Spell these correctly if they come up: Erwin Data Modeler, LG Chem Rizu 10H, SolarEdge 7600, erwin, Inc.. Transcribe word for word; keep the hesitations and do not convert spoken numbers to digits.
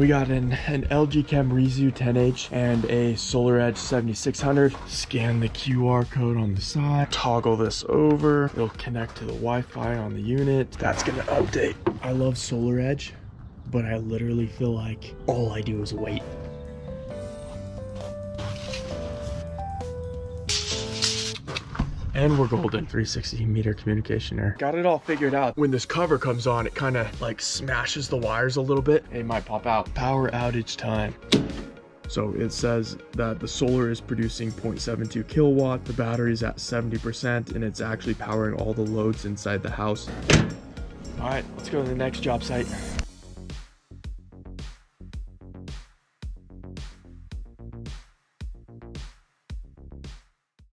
We got an, an L G Chem Rizu ten H and a SolarEdge seventy-six hundred. Scan the Q R code on the side, toggle this over. It'll connect to the Wi-Fi on the unit. That's gonna update. I love SolarEdge, but I literally feel like all I do is wait. And we're golden. three hundred sixty meter communication error. Got it all figured out. When this cover comes on, it kind of like smashes the wires a little bit. It might pop out. Power outage time. So it says that the solar is producing zero point seven two kilowatt. The battery's at seventy percent and it's actually powering all the loads inside the house. All right, let's go to the next job site.